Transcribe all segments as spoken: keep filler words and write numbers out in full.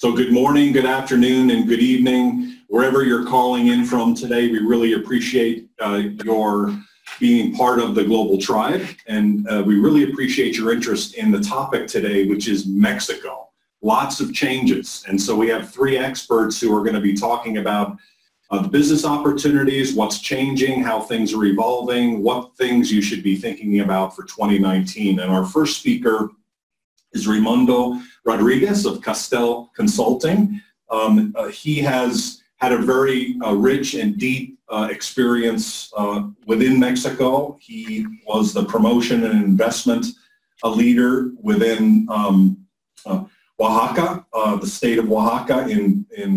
So good morning, good afternoon, and good evening, wherever you're calling in from today. We really appreciate uh, your being part of the Global Tribe, and uh, we really appreciate your interest in the topic today, which is Mexico. Lots of changes, and so we have three experts who are going to be talking about Uh, the business opportunities, what's changing, how things are evolving, what things you should be thinking about for twenty nineteen. And our first speaker is Raymundo Rodriguez of Kastell Consulting. Um, uh, he has had a very uh, rich and deep uh, experience uh, within Mexico. He was the promotion and investment a leader within um, uh, Oaxaca, uh, the state of Oaxaca in in.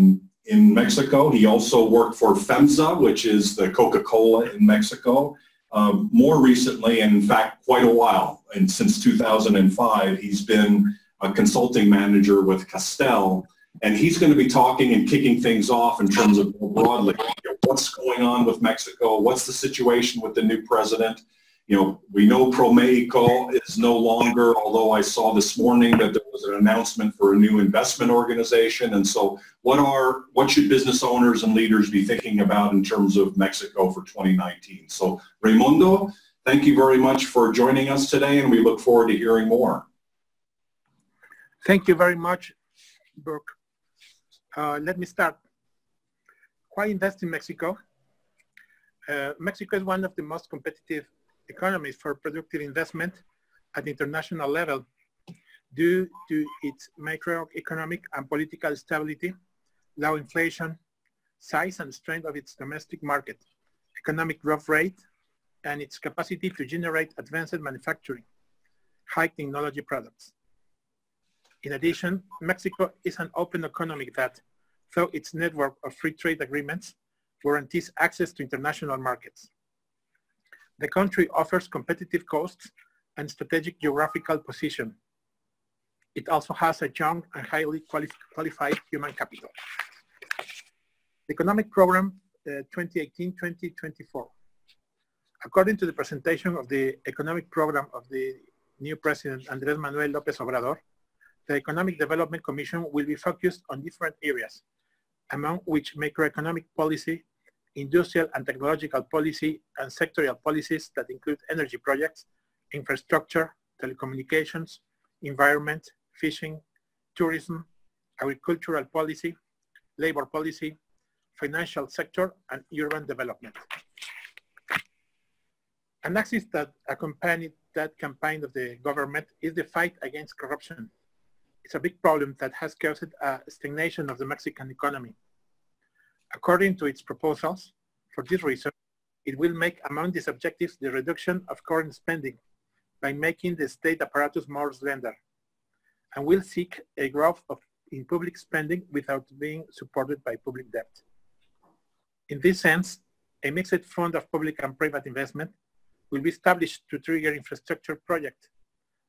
in Mexico. He also worked for FEMSA, which is the Coca-Cola in Mexico. Um, more recently, and in fact, quite a while, and since two thousand five, he's been a consulting manager with Kastell, and he's going to be talking and kicking things off in terms of more broadly, you know, what's going on with Mexico, what's the situation with the new president. You know, we know ProMexico is no longer, although I saw this morning that there was an announcement for a new investment organization. And so what are, what should business owners and leaders be thinking about in terms of Mexico for twenty nineteen? So Raymundo, thank you very much for joining us today, and we look forward to hearing more. Thank you very much, Burke. Uh, let me start. Why invest in Mexico? Uh, Mexico is one of the most competitive economies for productive investment at international level due to its macroeconomic and political stability, low inflation, size and strength of its domestic market, economic growth rate, and its capacity to generate advanced manufacturing, high technology products. In addition, Mexico is an open economy that, through its network of free trade agreements, guarantees access to international markets. The country offers competitive costs and strategic geographical position. It also has a young and highly quali qualified human capital. The economic program uh, twenty eighteen to twenty twenty-four. According to the presentation of the economic program of the new president, Andrés Manuel López Obrador, the Economic Development Commission will be focused on different areas, among which macroeconomic policy, industrial and technological policy, and sectorial policies that include energy projects, infrastructure, telecommunications, environment, fishing, tourism, agricultural policy, labor policy, financial sector, and urban development. An axis that accompanied that campaign of the government is the fight against corruption. It's a big problem that has caused a stagnation of the Mexican economy. According to its proposals, for this reason, it will make among these objectives the reduction of current spending by making the state apparatus more slender, and will seek a growth of, in public spending without being supported by public debt. In this sense, a mixed fund of public and private investment will be established to trigger infrastructure projects,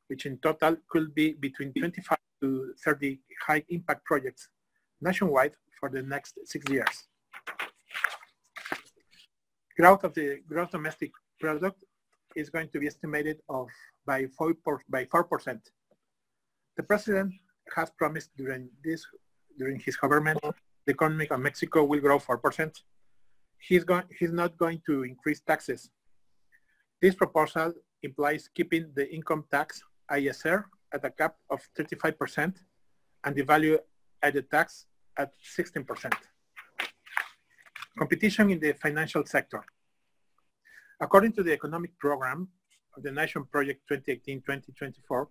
which in total could be between twenty-five to thirty high-impact projects nationwide for the next six years. Growth of the gross domestic product is going to be estimated of by four percent. The president has promised during this, during his government, the economy of Mexico will grow four percent. He's going, he's not going to increase taxes. This proposal implies keeping the income tax I S R at a cap of thirty-five percent and the value added tax at sixteen percent. Competition in the financial sector. According to the economic program of the Nation Project twenty eighteen to twenty twenty-four,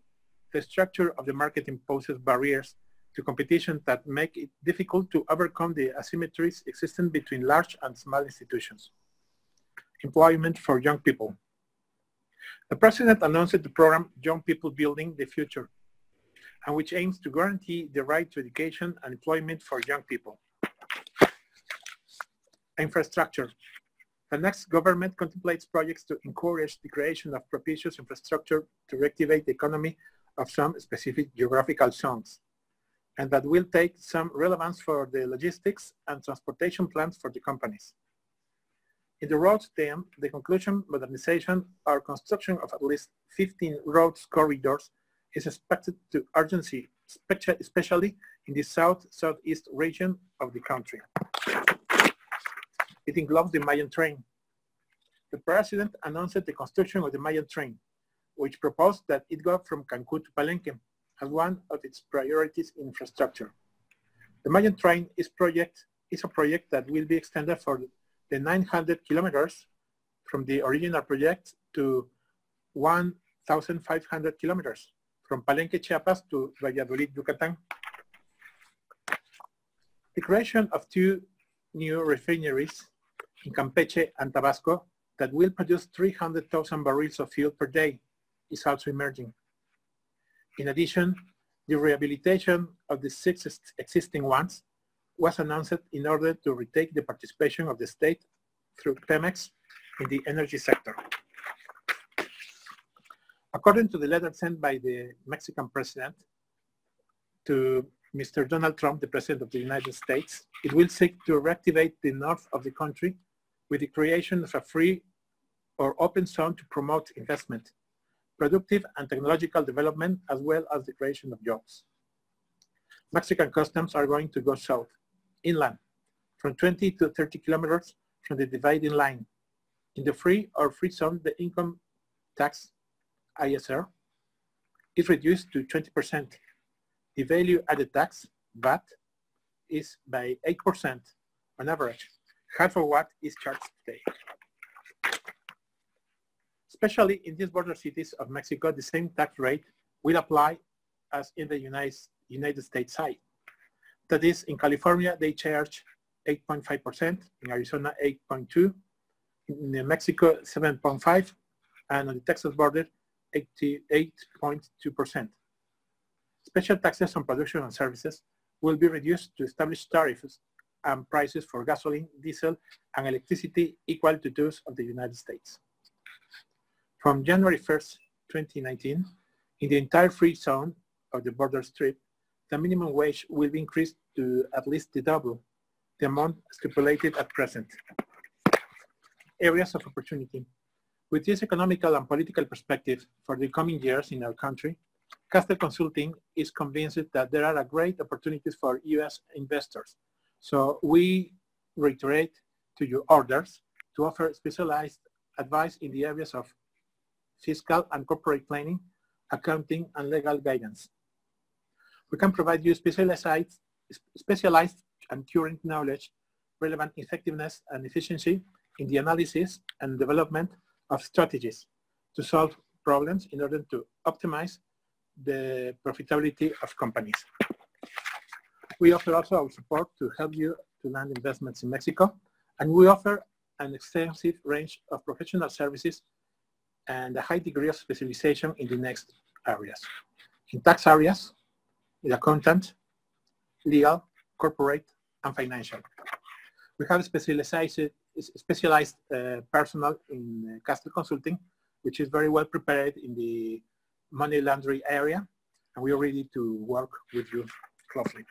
the structure of the market imposes barriers to competition that make it difficult to overcome the asymmetries existing between large and small institutions. Employment for young people. The president announced the program Young People Building the Future, and which aims to guarantee the right to education and employment for young people. Infrastructure. The next government contemplates projects to encourage the creation of propitious infrastructure to reactivate the economy of some specific geographical zones, and that will take some relevance for the logistics and transportation plans for the companies. In the roads theme, the conclusion, modernization, or construction of at least fifteen roads corridors is expected to urgency especially in the south-southeast region of the country. It includes the Mayan train. The president announced the construction of the Mayan train, which proposed that it go from Cancun to Palenque as one of its priorities in infrastructure. The Mayan train is, project, is a project that will be extended for the nine hundred kilometers from the original project to one thousand five hundred kilometers from Palenque, Chiapas to Valladolid, Yucatan. The creation of two new refineries in Campeche and Tabasco that will produce three hundred thousand barrels of fuel per day is also emerging. In addition, the rehabilitation of the six existing ones was announced in order to retake the participation of the state through Pemex in the energy sector. According to the letter sent by the Mexican president to Mister Donald Trump, the president of the United States, it will seek to reactivate the north of the country with the creation of a free or open zone to promote investment, productive and technological development, as well as the creation of jobs. Mexican customs are going to go south, inland, from twenty to thirty kilometers from the dividing line. In the free or free zone, the income tax, I S R, is reduced to twenty percent. The value added tax, V A T, is by eight percent on average, half of what is charged today. Especially in these border cities of Mexico, the same tax rate will apply as in the United, United States side. That is, in California, they charge eight point five percent, in Arizona, eight point two percent, in Mexico, seven point five percent, and on the Texas border, eighty-eight point two percent. Special taxes on production and services will be reduced to establish tariffs and prices for gasoline, diesel, and electricity equal to those of the United States. From January first, twenty nineteen, in the entire free zone of the border strip, the minimum wage will be increased to at least the double the amount stipulated at present. Areas of opportunity. With this economical and political perspective for the coming years in our country, Kastell Consulting is convinced that there are great opportunities for U S investors. So we reiterate to your orders to offer specialized advice in the areas of fiscal and corporate planning, accounting, and legal guidance. We can provide you specialized, specialized and current knowledge, relevant effectiveness and efficiency in the analysis and development of strategies to solve problems in order to optimize the profitability of companies. We offer also our support to help you to land investments in Mexico, and we offer an extensive range of professional services and a high degree of specialization in the next areas. In tax areas, in accountant, legal, corporate, and financial. We have specialized specialized uh, personnel in uh, Kastell Consulting, which is very well prepared in the money laundering area, and we are ready to work with you closely.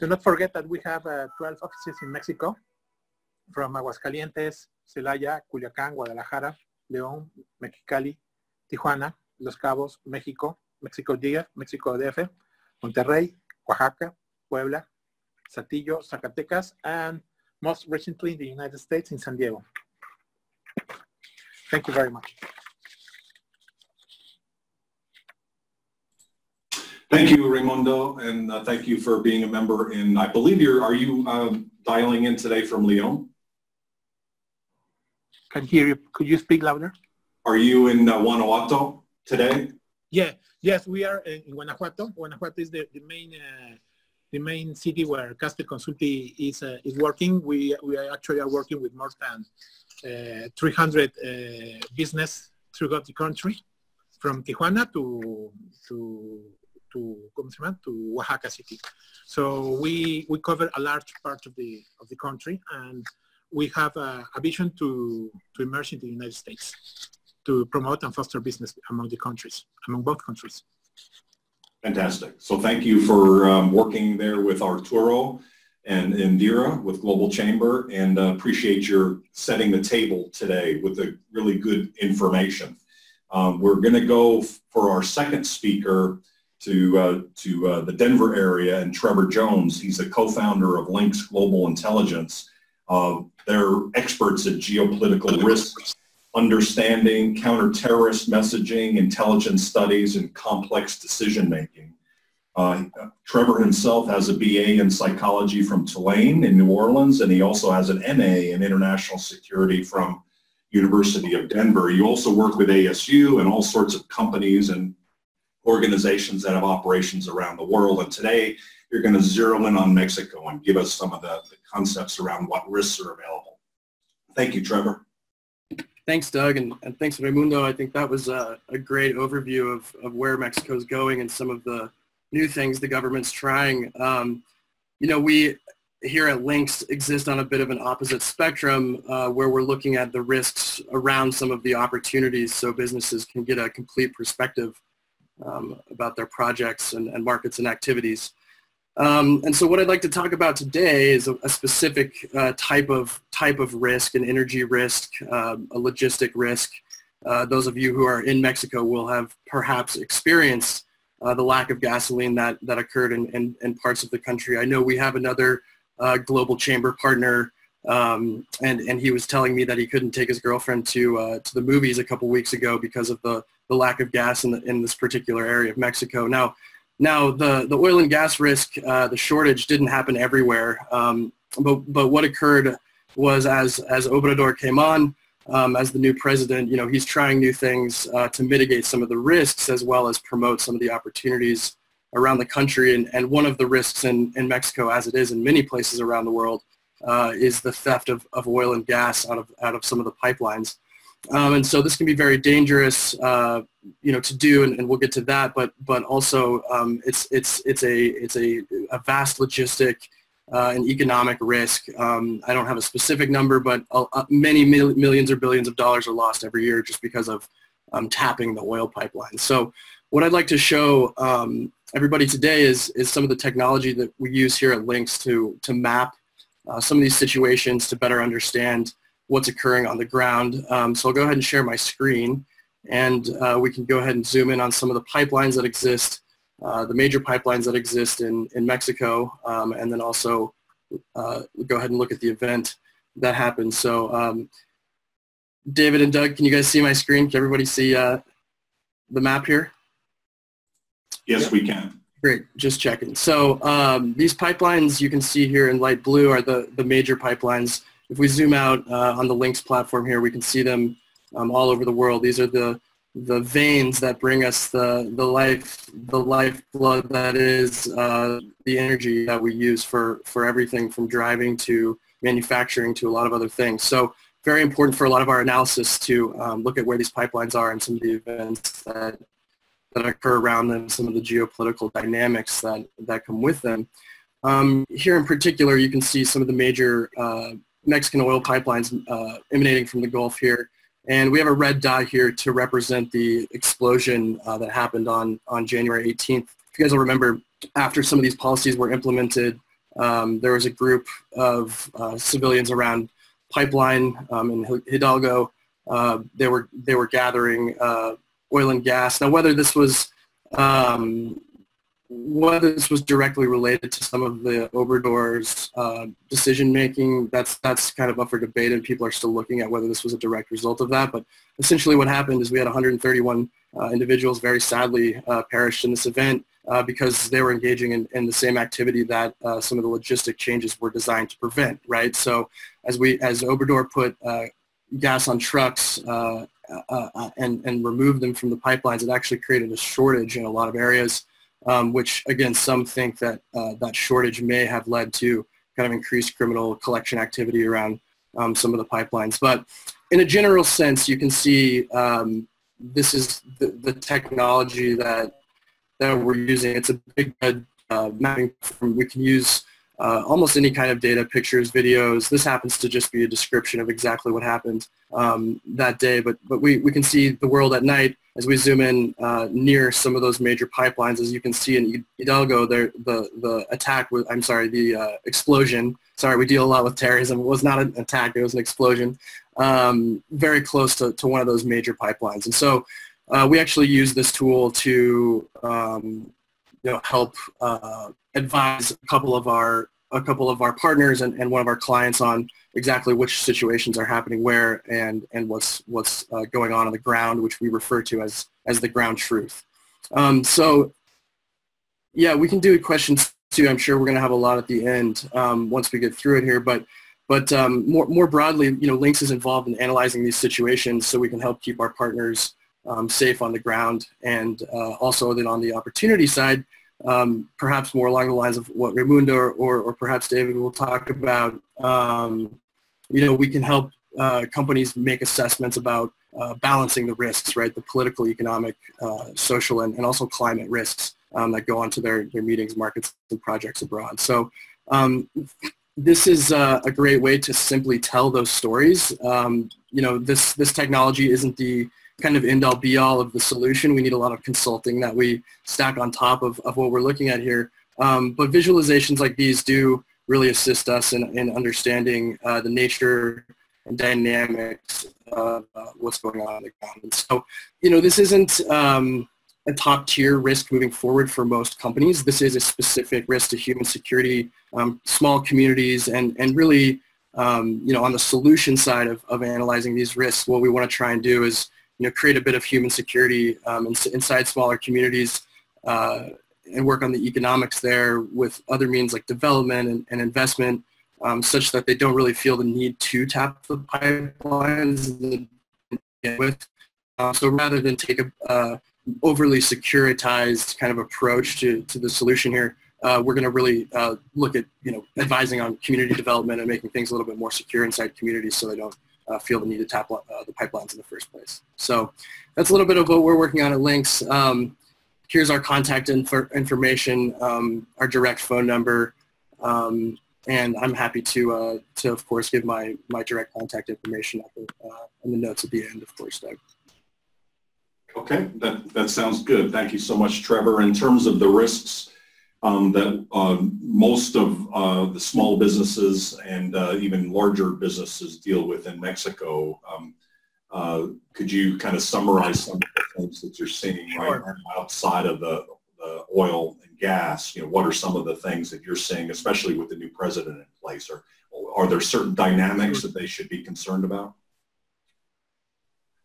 Do not forget that we have uh, twelve offices in Mexico, from Aguascalientes, Celaya, Culiacán, Guadalajara, León, Mexicali, Tijuana, Los Cabos, Mexico, Mexico D F, Mexico D F, Monterrey, Oaxaca, Puebla, Saltillo, Zacatecas, and most recently in the United States in San Diego. Thank you very much. Thank you, Raymundo, and uh, thank you for being a member. And I believe you're, are you um, dialing in today from León? Can hear you. Could you speak louder? Are you in uh, Guanajuato today? Yeah. Yes, we are in Guanajuato. Guanajuato is the, the main uh, the main city where Kastell Consulting is uh, is working. We we are actually are working with more than uh, three hundred uh, business throughout the country, from Tijuana to to to to Oaxaca City. So we we cover a large part of the of the country, and we have a, a vision to to emerge in the United States, to promote and foster business among the countries, among both countries. Fantastic. So thank you for um, working there with Arturo and Indira with Global Chamber, and uh, appreciate your setting the table today with a really good information. Um, we're going to go for our second speaker, to uh, to uh, the Denver area, and Trevor Jones. He's a co-founder of Lynx Global Intelligence. Uh, they're experts at geopolitical risks, understanding, counter-terrorist messaging, intelligence studies, and complex decision-making. Uh, Trevor himself has a B A in psychology from Tulane in New Orleans, and he also has an M A in international security from University of Denver. You also work with A S U and all sorts of companies and organizations that have operations around the world. And today, you're going to zero in on Mexico and give us some of the, the concepts around what risks are available. Thank you, Trevor. Thanks, Doug, and, and thanks, Raymundo. I think that was a, a great overview of, of where Mexico's going and some of the new things the government's trying. Um, you know, we here at Lynx exist on a bit of an opposite spectrum uh, where we're looking at the risks around some of the opportunities so businesses can get a complete perspective um, about their projects and, and markets and activities. Um, and so what I'd like to talk about today is a, a specific uh, type of type of risk, an energy risk, uh, a logistic risk. Uh, those of you who are in Mexico will have perhaps experienced uh, the lack of gasoline that, that occurred in, in, in parts of the country. I know we have another uh, Global Chamber partner, um, and, and he was telling me that he couldn't take his girlfriend to, uh, to the movies a couple weeks ago because of the, the lack of gas in, the, in this particular area of Mexico. Now, Now, the, the oil and gas risk, uh, the shortage didn't happen everywhere, um, but, but what occurred was as, as Obrador came on, um, as the new president, you know, he's trying new things uh, to mitigate some of the risks as well as promote some of the opportunities around the country. And, and one of the risks in, in Mexico, as it is in many places around the world, uh, is the theft of, of oil and gas out of, out of some of the pipelines. Um, and so this can be very dangerous, uh, you know, to do, and, and we'll get to that. But but also, um, it's it's it's a it's a, a vast logistic uh, and economic risk. Um, I don't have a specific number, but uh, many mil millions or billions of dollars are lost every year just because of um, tapping the oil pipeline. So what I'd like to show um, everybody today is is some of the technology that we use here at Lynx to to map uh, some of these situations to better understand what's occurring on the ground. Um, so I'll go ahead and share my screen, and uh, we can go ahead and zoom in on some of the pipelines that exist, uh, the major pipelines that exist in, in Mexico, um, and then also uh, go ahead and look at the event that happened. So um, David and Doug, can you guys see my screen? Can everybody see uh, the map here? Yes, yeah. We can. Great, just checking. So um, these pipelines you can see here in light blue are the, the major pipelines. If we zoom out uh, on the Lynx platform here, we can see them um, all over the world. These are the the veins that bring us the the life, the lifeblood that is uh, the energy that we use for for everything from driving to manufacturing to a lot of other things. So very important for a lot of our analysis to um, look at where these pipelines are and some of the events that that occur around them, some of the geopolitical dynamics that that come with them. Um, here in particular, you can see some of the major uh, Mexican oil pipelines uh, emanating from the Gulf here, and we have a red dot here to represent the explosion uh, that happened on, on January eighteenth. If you guys will remember, after some of these policies were implemented, um, there was a group of uh, civilians around pipeline um, in Hidalgo. Uh, they were they were gathering uh, oil and gas. Now, whether this was um, Whether this was directly related to some of the Obrador's uh, decision-making, that's that's kind of up for debate, and people are still looking at whether this was a direct result of that. But essentially what happened is we had one hundred thirty-one uh, individuals very sadly uh, perished in this event uh, because they were engaging in, in the same activity that uh, some of the logistic changes were designed to prevent, right? So as we as Obrador put uh, gas on trucks uh, uh, and, and removed them from the pipelines, it actually created a shortage in a lot of areas. Um, which, again, some think that uh, that shortage may have led to kind of increased criminal collection activity around um, some of the pipelines. But in a general sense, you can see um, this is the, the technology that, that we're using. It's a big uh, mapping platform. We can use uh, almost any kind of data, pictures, videos. This happens to just be a description of exactly what happened um, that day. But, but we, we can see the world at night. As we zoom in uh, near some of those major pipelines, as you can see in Hidalgo, there, the, the attack, was, I'm sorry, the uh, explosion, sorry, we deal a lot with terrorism, it was not an attack, it was an explosion, um, very close to, to one of those major pipelines. And so uh, we actually use this tool to um, you know, help uh, advise a couple of our a couple of our partners and, and one of our clients on exactly which situations are happening where and and what's what's uh, going on on the ground, which we refer to as as the ground truth. Um, so, yeah, we can do questions too. I'm sure we're going to have a lot at the end um, once we get through it here, but. But um, more, more broadly, you know, Lynx is involved in analyzing these situations so we can help keep our partners um, safe on the ground. And uh, also then on the opportunity side, um, perhaps more along the lines of what Raymundo or, or, or perhaps David will talk about, um, you know, we can help uh, companies make assessments about uh, balancing the risks, right, the political, economic, uh, social, and, and also climate risks um, that go on to their, their meetings, markets, and projects abroad. So. Um, This is uh, a great way to simply tell those stories. Um, you know, this, this technology isn't the kind of end-all be-all of the solution. We need a lot of consulting that we stack on top of, of what we're looking at here. Um, but visualizations like these do really assist us in, in understanding uh, the nature and dynamics of uh, what's going on in the ground. And so, you know, this isn't um, a top-tier risk moving forward for most companies. This is a specific risk to human security, um, small communities, and, and really, um, you know, on the solution side of, of analyzing these risks, what we want to try and do is, you know, create a bit of human security um, ins inside smaller communities uh, and work on the economics there with other means like development and, and investment, um, such that they don't really feel the need to tap the pipelines with. Uh, so rather than take a uh, overly securitized kind of approach to, to the solution here, uh, we're going to really uh, look at, you know, advising on community development and making things a little bit more secure inside communities so they don't uh, feel the need to tap uh, the pipelines in the first place. So that's a little bit of what we're working on at Lynx. Um, here's our contact inf information, um, our direct phone number, um, and I'm happy to, uh, to of course, give my, my direct contact information up in, uh, in the notes at the end, of course, Doug. Okay, that, that sounds good. Thank you so much, Trevor. In terms of the risks um, that uh, most of uh, the small businesses and uh, even larger businesses deal with in Mexico, um, uh, could you kind of summarize some of the things that you're seeing right now outside of the, the oil and gas? You know, what are some of the things that you're seeing, especially with the new president in place? Or are there certain dynamics that they should be concerned about?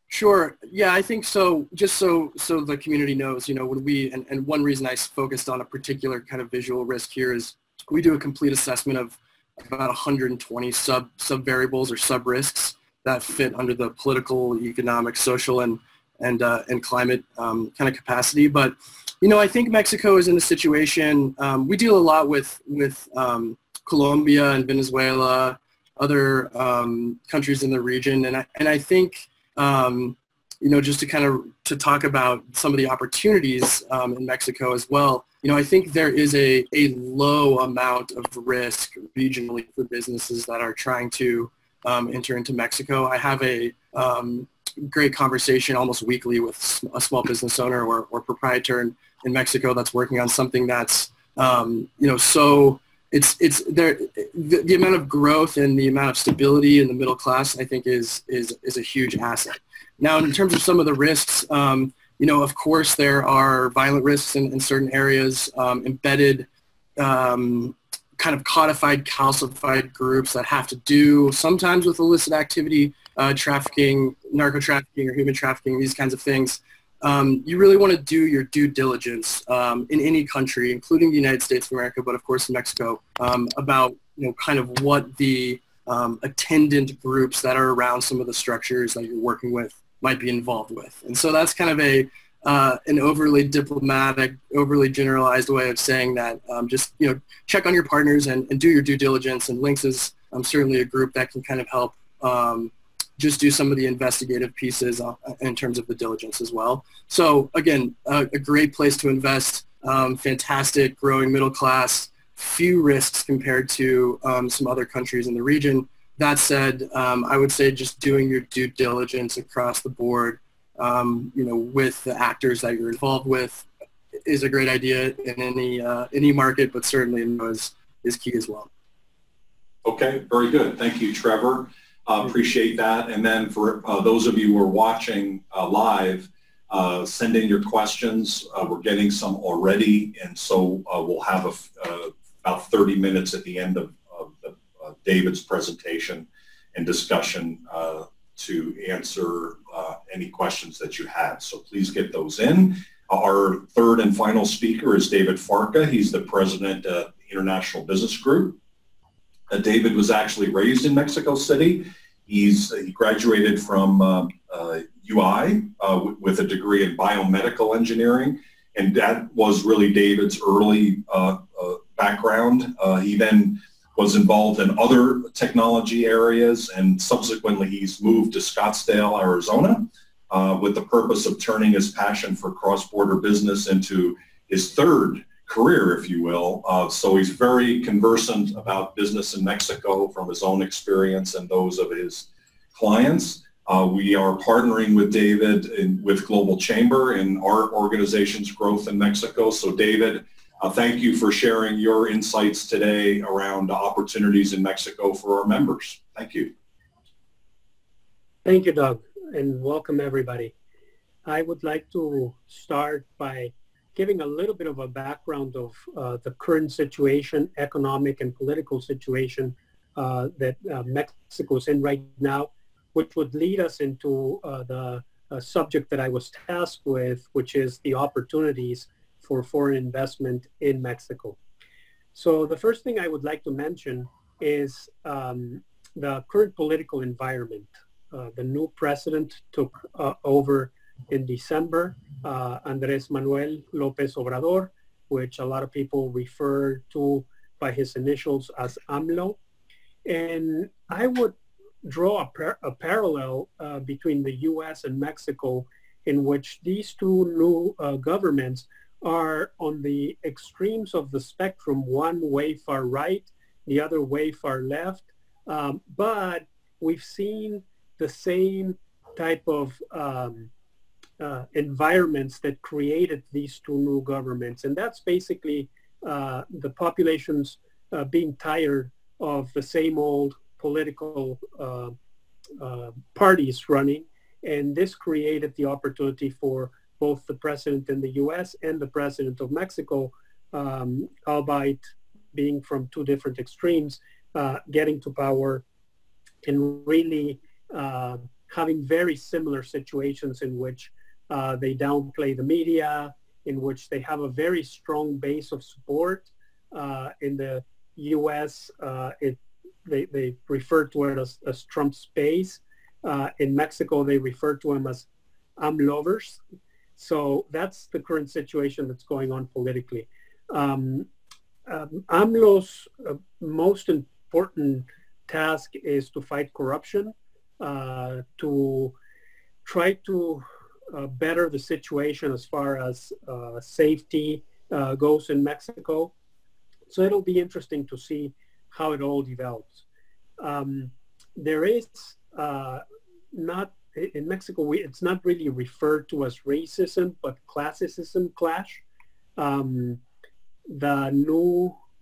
Sure. Yeah, I think so. Just so so the community knows, you know, when we, and, and one reason I focused on a particular kind of visual risk here is we do a complete assessment of about one hundred twenty sub sub variables or sub risks that fit under the political, economic, social, and and uh, and climate um, kind of capacity. But you know, I think Mexico is in a situation. Um, we deal a lot with with um, Colombia and Venezuela, other um, countries in the region, and I, and I think. Um, you know, just to kind of to talk about some of the opportunities um, in Mexico as well, you know, I think there is a, a low amount of risk regionally for businesses that are trying to um, enter into Mexico. I have a um, great conversation almost weekly with a small business owner or, or proprietor in, in Mexico that's working on something that's, um, you know, so it's, it's there, the, the amount of growth and the amount of stability in the middle class, I think, is, is, is a huge asset. Now, in terms of some of the risks, um, you know, of course, there are violent risks in, in certain areas, um, embedded, um, kind of codified, calcified groups that have to do sometimes with illicit activity, uh, trafficking, narco-trafficking or human trafficking, these kinds of things. Um, you really want to do your due diligence um, in any country, including the United States of America, but of course in Mexico, um, about, you know, kind of what the um, attendant groups that are around some of the structures that you're working with might be involved with. And so that's kind of a uh, an overly diplomatic, overly generalized way of saying that um, just, you know, check on your partners and, and do your due diligence. And Lynx is um, certainly a group that can kind of help um, just do some of the investigative pieces in terms of the diligence as well. So again, a, a great place to invest, um, fantastic, growing middle class, few risks compared to um, some other countries in the region. That said, um, I would say just doing your due diligence across the board, um, you know, with the actors that you're involved with is a great idea in any, uh, any market, but certainly in those is key as well. Okay, very good. Thank you, Trevor. Uh, appreciate that. And then for uh, those of you who are watching uh, live, Uh, send in your questions. Uh, we're getting some already, and so uh, we'll have a, uh, about thirty minutes at the end of, of the, uh, David's presentation and discussion uh, to answer uh, any questions that you have. So please get those in. Our third and final speaker is David Farka. He's the president of the International Business Group. Uh, David was actually raised in Mexico City. He's, he graduated from uh, uh, U I uh, with a degree in biomedical engineering, and that was really David's early uh, uh, background. Uh, he then was involved in other technology areas, and subsequently he's moved to Scottsdale, Arizona, uh, with the purpose of turning his passion for cross-border business into his third career, if you will. Uh, so he's very conversant about business in Mexico from his own experience and those of his clients. Uh, we are partnering with David in, with Global Chamber in our organization's growth in Mexico. So David, uh, thank you for sharing your insights today around opportunities in Mexico for our members. Thank you. Thank you, Doug, and welcome everybody. I would like to start by giving a little bit of a background of uh, the current situation, economic and political situation uh, that uh, Mexico is in right now, which would lead us into uh, the uh, subject that I was tasked with, which is the opportunities for foreign investment in Mexico. So the first thing I would like to mention is um, the current political environment. Uh, the new president took uh, over in December, uh, Andrés Manuel López Obrador, which a lot of people refer to by his initials as AMLO. And I would draw a, par a parallel uh, between the U S and Mexico, in which these two new uh, governments are on the extremes of the spectrum, one way far right, the other way far left. Um, but we've seen the same type of um, Uh, environments that created these two new governments. And that's basically uh, the populations uh, being tired of the same old political uh, uh, parties running. And this created the opportunity for both the president in the U S and the president of Mexico, um, albeit being from two different extremes, uh, getting to power and really uh, having very similar situations in which Uh, they downplay the media, in which they have a very strong base of support. Uh, in the U S, uh, it, they, they refer to it as, as Trump's base. Uh, in Mexico, they refer to him as AMLOvers. So that's the current situation that's going on politically. Um, um, AMLO's uh, most important task is to fight corruption, uh, to try to Uh, better the situation as far as uh, safety uh, goes in Mexico. So it'll be interesting to see how it all develops. Um, there is uh, not, in Mexico, we, it's not really referred to as racism, but classicism clash. Um, the new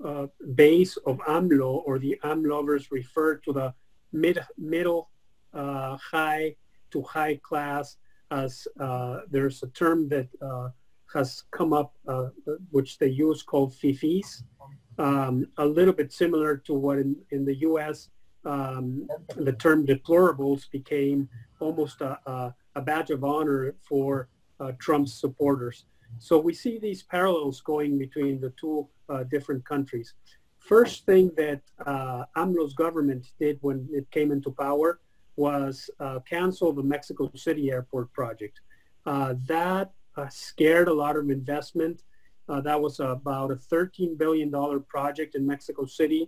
uh, base of AMLO, or the AMLOvers, refer to the mid, middle, uh, high to high class, as uh, there's a term that uh, has come up, uh, which they use called fifis, um, a little bit similar to what in, in the U S, um, the term deplorables became almost a, a, a badge of honor for uh, Trump's supporters. So we see these parallels going between the two uh, different countries. First thing that uh, AMLO's government did when it came into power was uh, cancel the Mexico City airport project. Uh, that uh, scared a lot of investment. Uh, that was about a thirteen billion dollar project in Mexico City,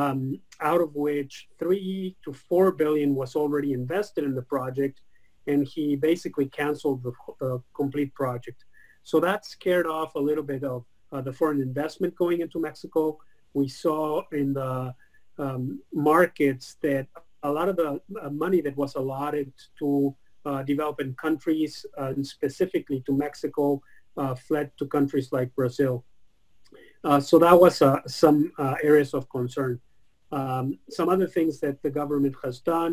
um, out of which three to four billion was already invested in the project, and he basically canceled the uh, complete project. So that scared off a little bit of uh, the foreign investment going into Mexico. We saw in the um, markets that a lot of the money that was allotted to uh, developing countries, uh, and specifically to Mexico, uh, fled to countries like Brazil. Uh, so that was uh, some uh, areas of concern. Um, some other things that the government has done,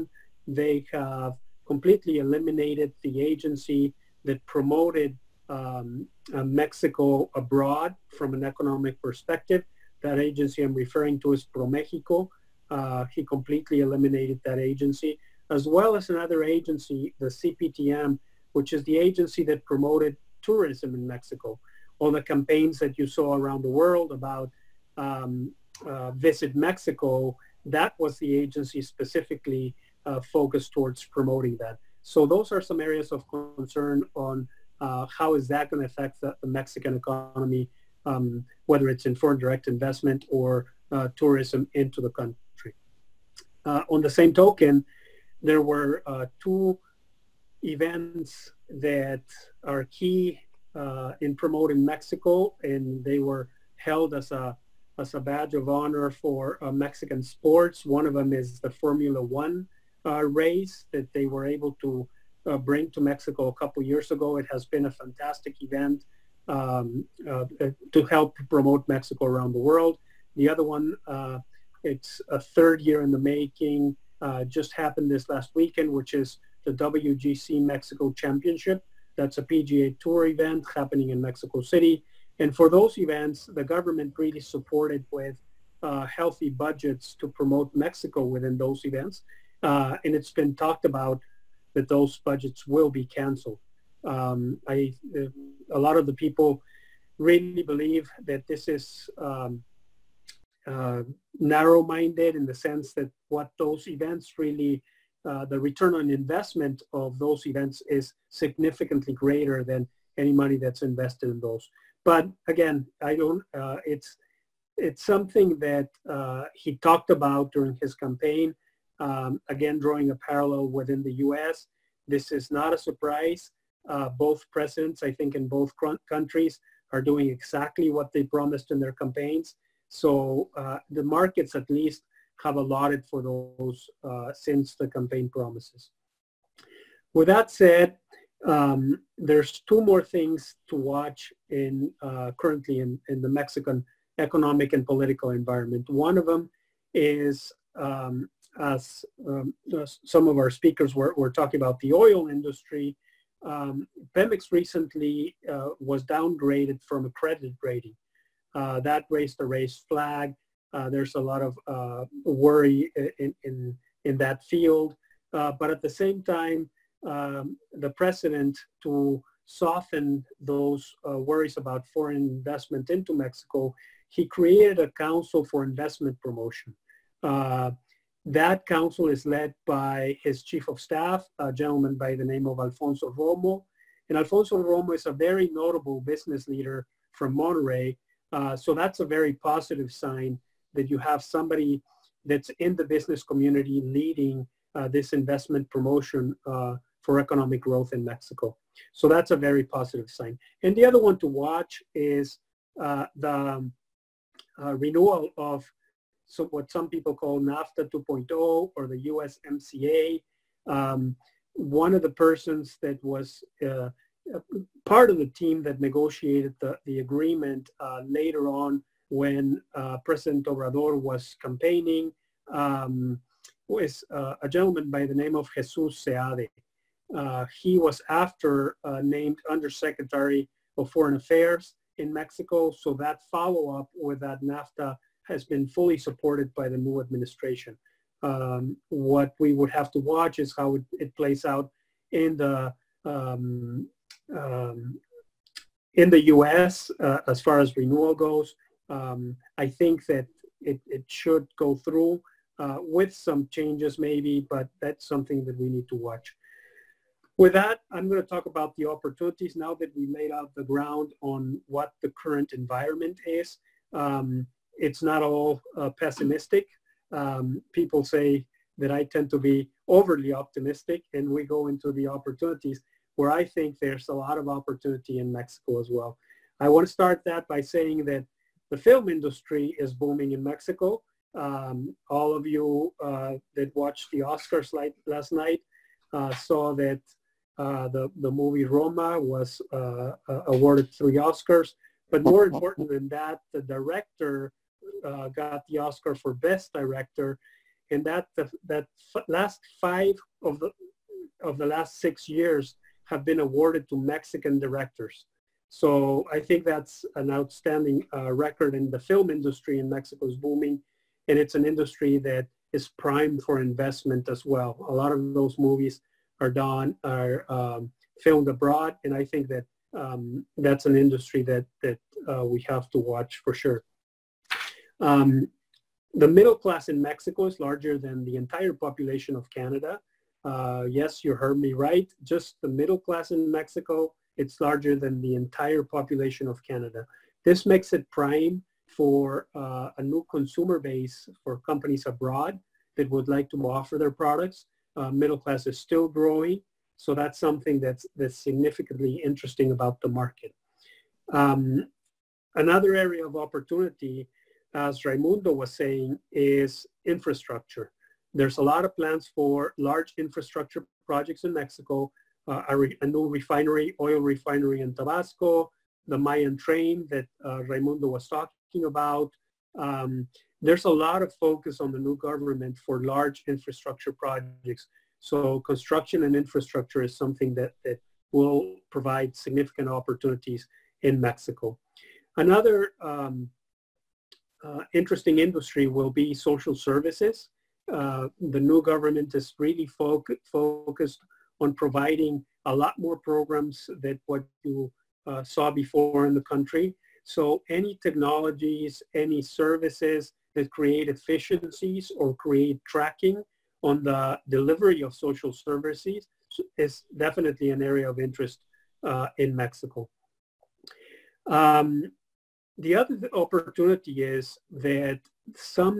they have completely eliminated the agency that promoted um, uh, Mexico abroad from an economic perspective. That agency I'm referring to is ProMexico. Uh, he completely eliminated that agency, as well as another agency, the C P T M, which is the agency that promoted tourism in Mexico. All the campaigns that you saw around the world about um, uh, Visit Mexico, that was the agency specifically uh, focused towards promoting that. So those are some areas of concern on uh, how is that going to affect the, the Mexican economy, um, whether it's in foreign direct investment or uh, tourism into the country. Uh, on the same token, there were uh, two events that are key uh, in promoting Mexico, and they were held as a, as a badge of honor for uh, Mexican sports. One of them is the Formula One uh, race that they were able to uh, bring to Mexico a couple years ago. It has been a fantastic event um, uh, to help promote Mexico around the world. The other one, uh, it's a third year in the making, uh, just happened this last weekend, which is the W G C Mexico Championship. That's a P G A Tour event happening in Mexico City. And for those events, the government really supported with uh, healthy budgets to promote Mexico within those events. Uh, and it's been talked about that those budgets will be canceled. Um, I, a lot of the people really believe that this is um, uh, narrow-minded in the sense that what those events really Uh, the return on investment of those events is significantly greater than any money that's invested in those. But again, I don't. Uh, it's it's something that uh, he talked about during his campaign. Um, again, drawing a parallel within the U S This is not a surprise. Uh, both presidents, I think, in both countries are doing exactly what they promised in their campaigns. So uh, the markets, at least, have allotted for those uh, since the campaign promises. With that said, um, there's two more things to watch in uh, currently in, in the Mexican economic and political environment. One of them is, um, as um, some of our speakers were, were talking about, the oil industry. Um, Pemex recently uh, was downgraded from a credit rating. Uh, that raised the raised flag. Uh, there's a lot of uh, worry in, in, in that field. Uh, but at the same time, um, the president, to soften those uh, worries about foreign investment into Mexico, he created a Council for Investment Promotion. Uh, that council is led by his chief of staff, a gentleman by the name of Alfonso Romo. And Alfonso Romo is a very notable business leader from Monterrey. Uh, so that's a very positive sign that you have somebody that's in the business community leading uh, this investment promotion uh, for economic growth in Mexico. So that's a very positive sign. And the other one to watch is uh, the um, uh, renewal of so what some people call NAFTA two point oh or the U S M C A. Um, one of the persons that was uh, part of the team that negotiated the, the agreement uh, later on when uh, President Obrador was campaigning, um, was uh, a gentleman by the name of Jesus Seade. Uh, he was after uh, named Undersecretary of Foreign Affairs in Mexico, so that follow-up with that NAFTA has been fully supported by the new administration. Um, what we would have to watch is how it, it plays out in the, um, um, in the U S uh, as far as renewal goes. Um, I think that it, it should go through uh, with some changes maybe, but that's something that we need to watch. With that, I'm going to talk about the opportunities now that we laid out the ground on what the current environment is. Um, it's not all uh, pessimistic. Um, people say that I tend to be overly optimistic, and we go into the opportunities where I think there's a lot of opportunity in Mexico as well. I want to start that by saying that the film industry is booming in Mexico. Um, all of you uh, that watched the Oscars last night uh, saw that uh, the, the movie Roma was uh, uh, awarded three Oscars. But more important than that, the director uh, got the Oscar for Best Director. And that, that last five of the, of the last six years have been awarded to Mexican directors. So I think that's an outstanding uh, record, and the film industry in Mexico is booming, and it's an industry that is primed for investment as well. A lot of those movies are done, are um, filmed abroad, and I think that um, that's an industry that, that uh, we have to watch for sure. Um, the middle class in Mexico is larger than the entire population of Canada. Uh, yes, you heard me right. Just the middle class in Mexico, it's larger than the entire population of Canada. This makes it prime for uh, a new consumer base for companies abroad that would like to offer their products. Uh, middle class is still growing, so that's something that's, that's significantly interesting about the market. Um, another area of opportunity, as Raymundo was saying, is infrastructure. There's a lot of plans for large infrastructure projects in Mexico, uh, a, re a new refinery, oil refinery in Tabasco, the Mayan train that uh, Raymundo was talking about. Um, there's a lot of focus on the new government for large infrastructure projects. So construction and infrastructure is something that, that will provide significant opportunities in Mexico. Another um, Uh, interesting industry will be social services. Uh, the new government is really fo focused on providing a lot more programs than what you uh, saw before in the country. So any technologies, any services that create efficiencies or create tracking on the delivery of social services is definitely an area of interest uh, in Mexico. Um, The other opportunity is that some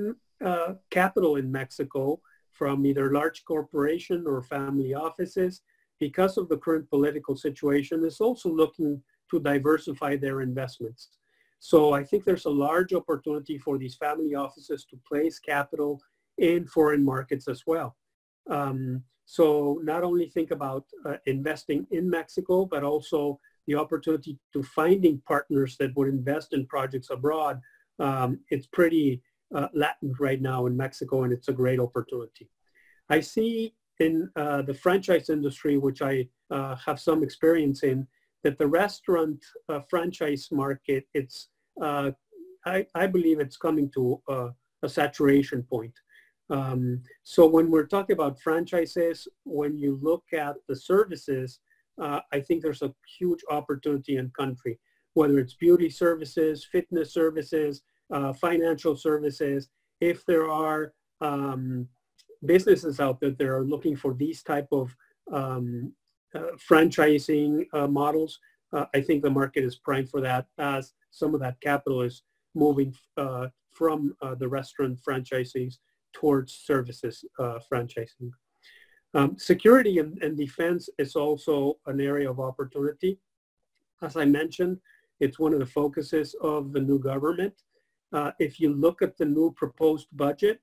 uh, capital in Mexico from either large corporation or family offices, because of the current political situation, is also looking to diversify their investments. So I think there's a large opportunity for these family offices to place capital in foreign markets as well. Um, so not only think about uh, investing in Mexico, but also the opportunity to finding partners that would invest in projects abroad. Um, it's pretty uh, latent right now in Mexico, and it's a great opportunity. I see in uh, the franchise industry, which I uh, have some experience in, that the restaurant uh, franchise market, it's, uh, I, I believe it's coming to uh, a saturation point. Um, so when we're talking about franchises, when you look at the services, Uh, I think there's a huge opportunity in country, whether it's beauty services, fitness services, uh, financial services. If there are um, businesses out there that are looking for these type of um, uh, franchising uh, models, uh, I think the market is primed for that, as some of that capital is moving uh, from uh, the restaurant franchisees towards services uh, franchising. Um, security and, and defense is also an area of opportunity. As I mentioned, it's one of the focuses of the new government. Uh, if you look at the new proposed budget,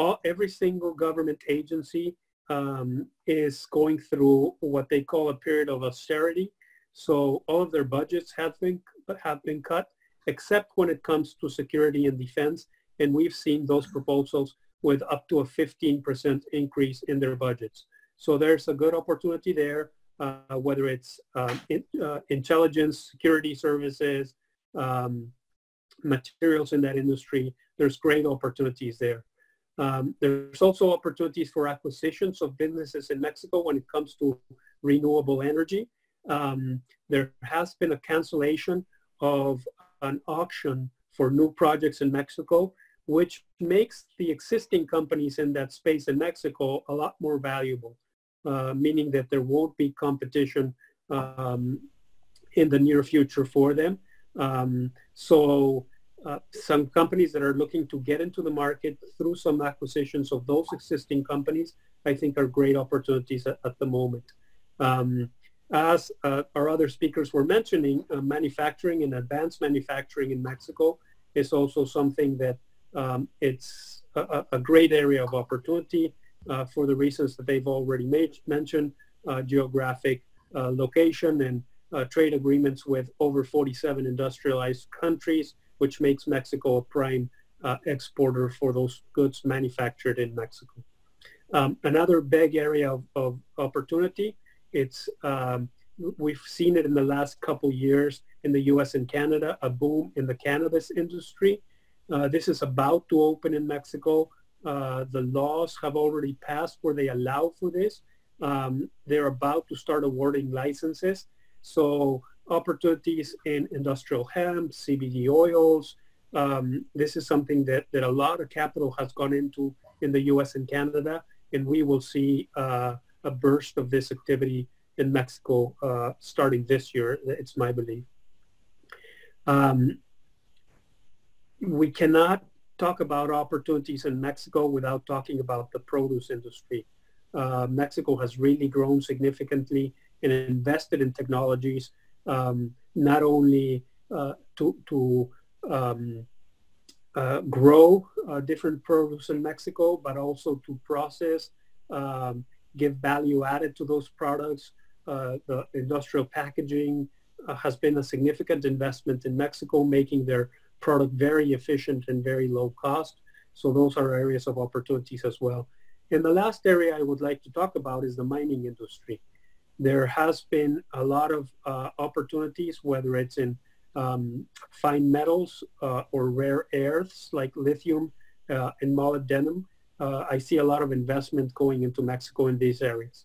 all, every single government agency um, is going through what they call a period of austerity. So all of their budgets have been, have been cut, except when it comes to security and defense. And we've seen those proposals with up to a fifteen percent increase in their budgets. So there's a good opportunity there, uh, whether it's uh, in, uh, intelligence, security services, um, materials in that industry. There's great opportunities there. Um, there's also opportunities for acquisitions of businesses in Mexico when it comes to renewable energy. Um, there has been a cancellation of an auction for new projects in Mexico, which makes the existing companies in that space in Mexico a lot more valuable, uh, meaning that there won't be competition um, in the near future for them. Um, so uh, some companies that are looking to get into the market through some acquisitions of those existing companies, I think are great opportunities at, at the moment. Um, as uh, our other speakers were mentioning, uh, manufacturing and advanced manufacturing in Mexico is also something that Um, it's a, a great area of opportunity uh, for the reasons that they've already made, mentioned, uh, geographic uh, location and uh, trade agreements with over forty-seven industrialized countries, which makes Mexico a prime uh, exporter for those goods manufactured in Mexico. Um, another big area of, of opportunity, it's um, We've seen it in the last couple years in the U S and Canada, a boom in the cannabis industry. Uh, this is about to open in Mexico. Uh, the laws have already passed where they allow for this. Um, they're about to start awarding licenses. So opportunities in industrial hemp, C B D oils, um, this is something that, that a lot of capital has gone into in the U S and Canada, and we will see uh, a burst of this activity in Mexico uh, starting this year, it's my belief. Um, we cannot talk about opportunities in Mexico without talking about the produce industry. Uh, Mexico has really grown significantly and invested in technologies, um, not only uh, to, to um, uh, grow uh, different produce in Mexico, but also to process, um, give value added to those products. Uh, the industrial packaging uh, has been a significant investment in Mexico, making their product very efficient and very low cost. So those are areas of opportunities as well. And the last area I would like to talk about is the mining industry. There has been a lot of uh, opportunities, whether it's in um, fine metals uh, or rare earths like lithium uh, and molybdenum. Uh, I see a lot of investment going into Mexico in these areas.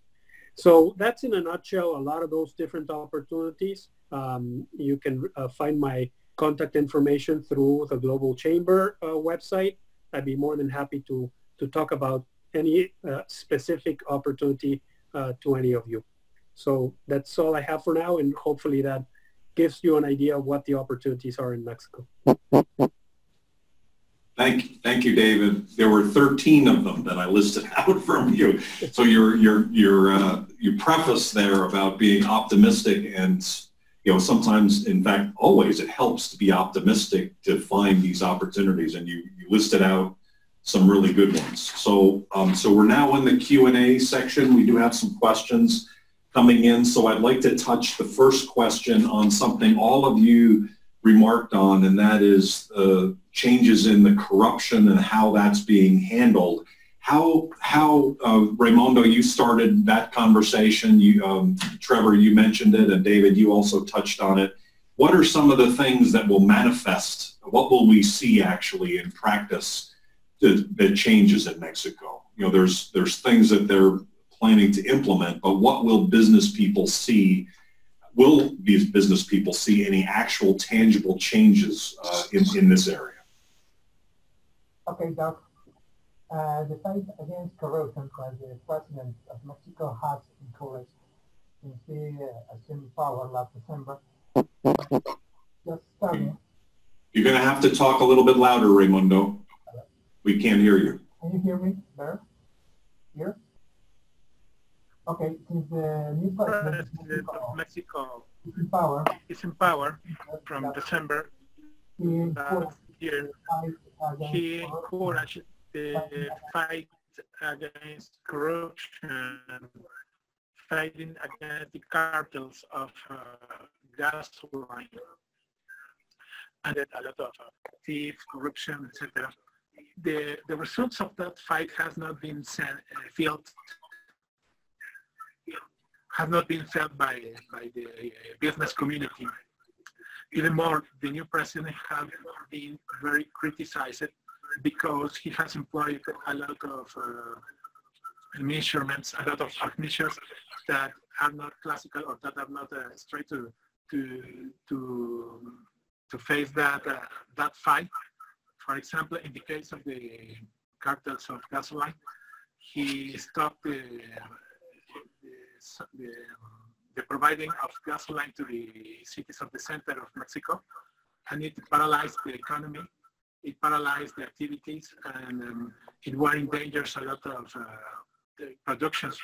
So that's in a nutshell, a lot of those different opportunities. Um, you can uh, find my contact information through the Global Chamber uh, website. I'd be more than happy to, to talk about any uh, specific opportunity uh, to any of you. So that's all I have for now, and hopefully that gives you an idea of what the opportunities are in Mexico. Thank you, thank you, David. There were thirteen of them that I listed out from you. So your your your uh, your preface there about being optimistic, and you know sometimes, in fact, always it helps to be optimistic to find these opportunities, and you, you listed out some really good ones. So um, so we're now in the Q and A section. We do have some questions coming in. So I'd like to touch the first question on something all of you remarked on, and that is uh, changes in the corruption and how that's being handled. How, how uh, Raymundo, you started that conversation, you, um, Trevor, you mentioned it, and David, you also touched on it. What are some of the things that will manifest? What will we see actually in practice that, that changes in Mexico? You know, there's, there's things that they're planning to implement, but what will business people see? Will these business people see any actual tangible changes uh, in, in this area? Okay, Doc. Uh, the fight against corruption that the President of Mexico has encouraged since he uh, assumed power last December. Just starting. You're going to have to talk a little bit louder, Raymundo. We can't hear you. Can you hear me better? Here? Okay, since the new president of Mexico is in power, is in power from December last year, he encouraged the fight against corruption, fighting against the cartels of uh, gasoline, and a lot of thieves, corruption, et cetera. The the results of that fight has not been sent, uh, felt. have not been felt by, by the business community. Even more, the new president has been very criticized because he has employed a lot of uh, measurements, a lot of measures that are not classical or that are not uh, straight to, to, to, to face that, uh, that fight. For example, in the case of the cartels of gasoline, he stopped the uh, The, the providing of gasoline to the cities of the center of Mexico, and it paralyzed the economy, it paralyzed the activities, and um, it were endangers a lot of uh, the productions.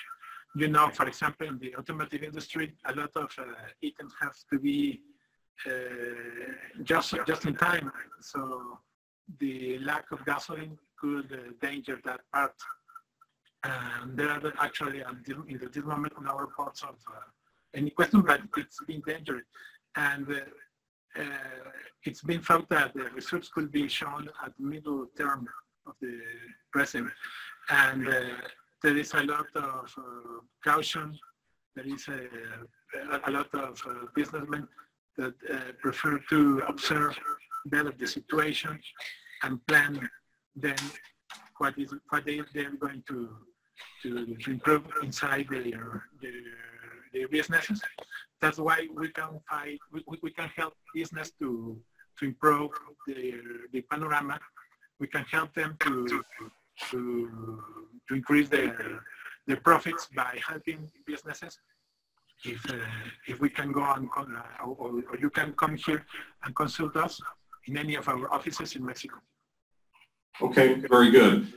You know, for example, in the automotive industry, a lot of uh, items have to be uh, just, just in time, so the lack of gasoline could uh, endanger that part. And there are actually, until in this moment, on our parts of uh, any question, but it's been dangerous. And uh, uh, it's been felt that the results could be shown at the middle term of the president. And uh, there is a lot of uh, caution. There is a a lot of uh, businessmen that uh, prefer to observe, develop the situation, and plan then what is what they they're going to to improve inside their their, their businesses. That's why we can fight. We, we can help business to to improve their the panorama. We can help them to to to increase their their profits by helping businesses. If uh, if we can go on, uh, or, or you can come here and consult us in any of our offices in Mexico. Okay, very good.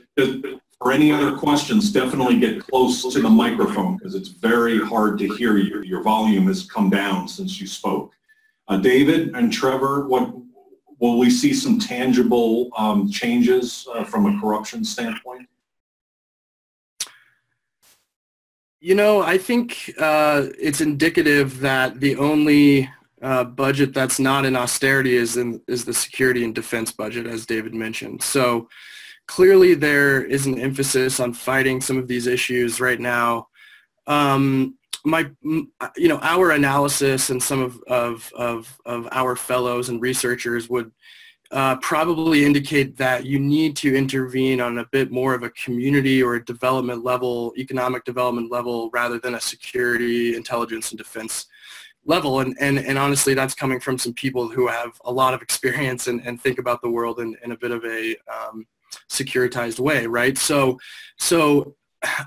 For any other questions, definitely get close to the microphone because it's very hard to hear you. Your volume has come down since you spoke. Uh, David and Trevor, what will we see some tangible um, changes uh, from a corruption standpoint? You know, I think uh, it's indicative that the only uh, budget that's not in austerity is in, is the security and defense budget, as David mentioned. So clearly there is an emphasis on fighting some of these issues right now. Um, my, you know, our analysis and some of, of, of, of our fellows and researchers would uh, probably indicate that you need to intervene on a bit more of a community or a development level, economic development level, rather than a security, intelligence, and defense level. And, and, and honestly, that's coming from some people who have a lot of experience and, and think about the world in, in a bit of a um, securitized way, right? So, so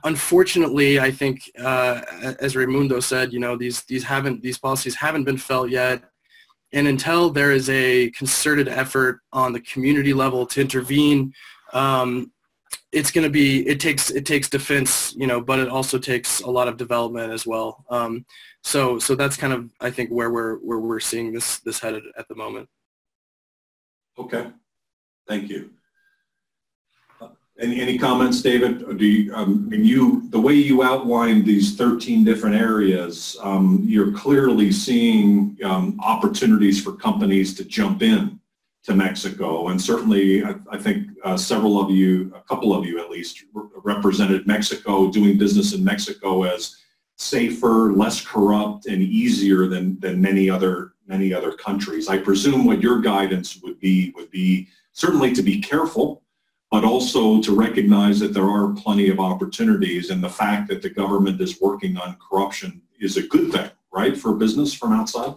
unfortunately, I think, uh, as Raymundo said, you know, these, these, haven't, these policies haven't been felt yet. And until there is a concerted effort on the community level to intervene, um, it's going to be, it takes, it takes defense, you know, but it also takes a lot of development as well. Um, so, so that's kind of, I think, where we're, where we're seeing this, this headed at the moment. Okay. Thank you. Uh, any, any comments, David? Or do you, um, and you, the way you outlined these thirteen different areas, um, you're clearly seeing um, opportunities for companies to jump in to Mexico, and certainly I, I think uh, several of you, a couple of you at least, re represented Mexico, doing business in Mexico as safer, less corrupt, and easier than than many other many other countries. I presume what your guidance would be would be certainly to be careful, but also to recognize that there are plenty of opportunities, and the fact that the government is working on corruption is a good thing, right, for business from outside?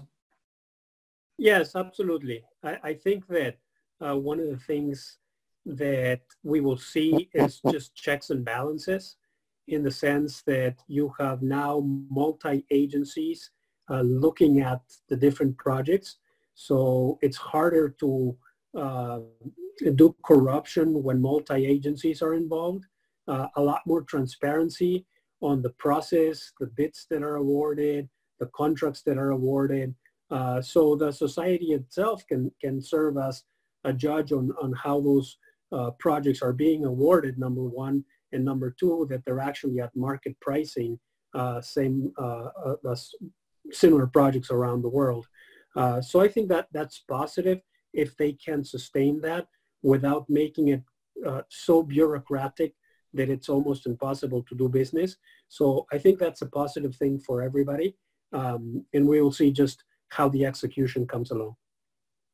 Yes, absolutely. I, I think that uh, one of the things that we will see is just checks and balances, in the sense that you have now multi-agencies uh, looking at the different projects. So it's harder to uh, do corruption when multi-agencies are involved. Uh, a lot more transparency on the process, the bids that are awarded, the contracts that are awarded. Uh, so the society itself can, can serve as a judge on, on how those uh, projects are being awarded, number one, and number two, that they're actually at market pricing, uh, same uh, uh, similar projects around the world. Uh, so I think that that's positive if they can sustain that without making it uh, so bureaucratic that it's almost impossible to do business. So I think that's a positive thing for everybody, um, and we will see just how the execution comes along.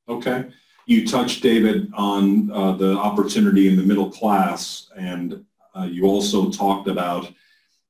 Okay. You touched, David, on uh, the opportunity in the middle class, and uh, you also talked about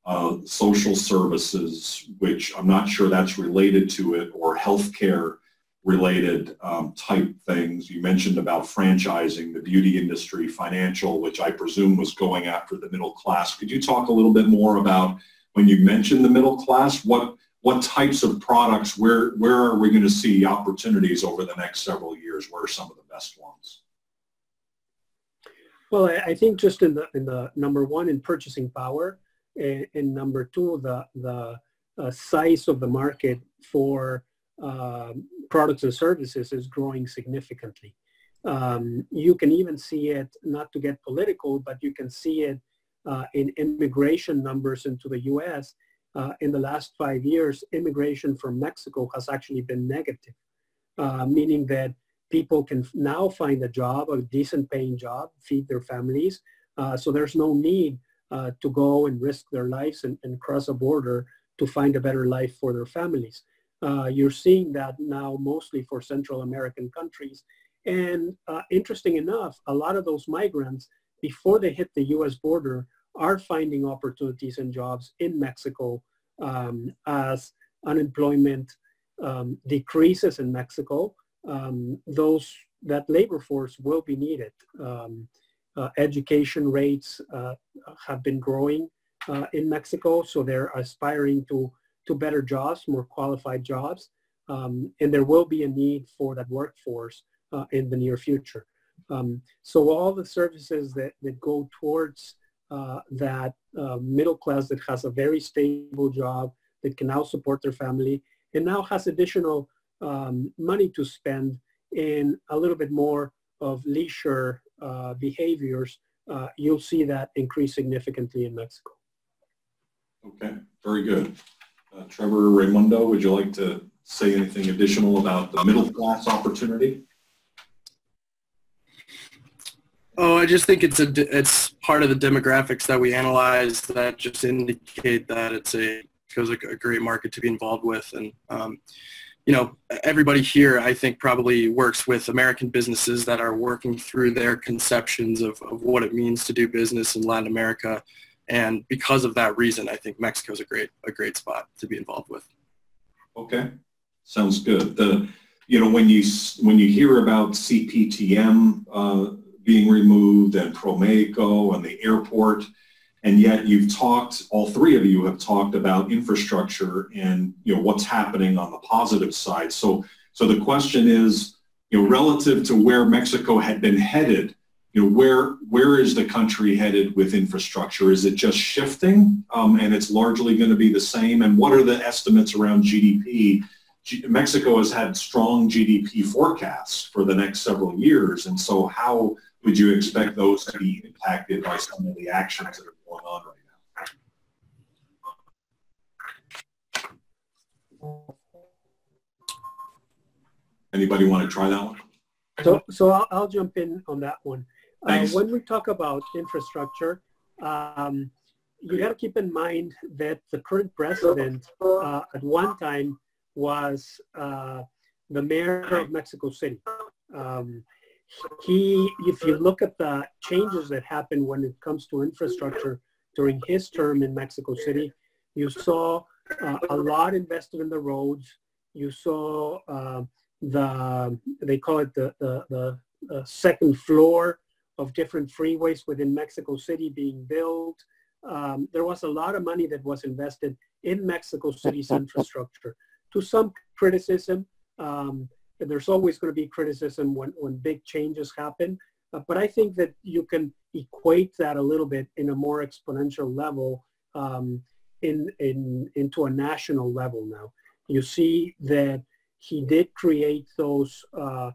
uh, social services, which I'm not sure that's related to it, or healthcare related um, type things. You mentioned about franchising, the beauty industry, financial, which I presume was going after the middle class. Could you talk a little bit more about, when you mentioned the middle class, what What types of products, where, where are we going to see opportunities over the next several years? Where are some of the best ones? Well, I think just in the, in the number one, in purchasing power, and, and number two, the, the uh, size of the market for uh, products and services is growing significantly. Um, you can even see it, not to get political, but you can see it uh, in immigration numbers into the U S Uh, in the last five years, immigration from Mexico has actually been negative, uh, meaning that people can now find a job, a decent paying job, feed their families. Uh, so there's no need uh, to go and risk their lives and, and cross a border to find a better life for their families. Uh, you're seeing that now mostly for Central American countries. And uh, interesting enough, a lot of those migrants, before they hit the U S border, are finding opportunities and jobs in Mexico um, as unemployment um, decreases in Mexico. Um, those, that labor force will be needed. Um, uh, education rates uh, have been growing uh, in Mexico, so they're aspiring to, to better jobs, more qualified jobs, um, and there will be a need for that workforce uh, in the near future. Um, so all the services that, that go towards uh, that uh, middle class that has a very stable job, that can now support their family, and now has additional Um, money to spend in a little bit more of leisure uh, behaviors, uh, you'll see that increase significantly in Mexico. Okay, very good. Uh, Trevor, Raymundo, would you like to say anything additional about the middle class opportunity? Oh, I just think it's, a, it's part of the demographics that we analyze that just indicate that it's a, it's a great market to be involved with. And um, you know, everybody here, I think, probably works with American businesses that are working through their conceptions of, of what it means to do business in Latin America. And because of that reason, I think Mexico is a great, a great spot to be involved with. Okay, sounds good. The, you know, when you, when you hear about C P T M uh, being removed and ProMexico and the airport, and yet you've talked, all three of you have talked about infrastructure and, you know, what's happening on the positive side. So, so the question is, you know, relative to where Mexico had been headed, you know, where, where is the country headed with infrastructure? Is it just shifting um, and it's largely going to be the same? And what are the estimates around G D P? G- Mexico has had strong G D P forecasts for the next several years. And so how would you expect those to be impacted by some of the actions that are going on right now? Anybody want to try that one? So, so I'll, I'll jump in on that one. Uh, when we talk about infrastructure, um, you got to keep in mind that the current president uh, at one time was uh, the mayor of Mexico City. Um, He, if you look at the changes that happened when it comes to infrastructure during his term in Mexico City, you saw uh, a lot invested in the roads. You saw uh, the, they call it the, the, the uh, second floor of different freeways within Mexico City being built. Um, there was a lot of money that was invested in Mexico City's infrastructure. To some criticism, um, there's always going to be criticism when, when big changes happen. Uh, but I think that you can equate that a little bit in a more exponential level um, in, in, into a national level now. You see that he did create those uh,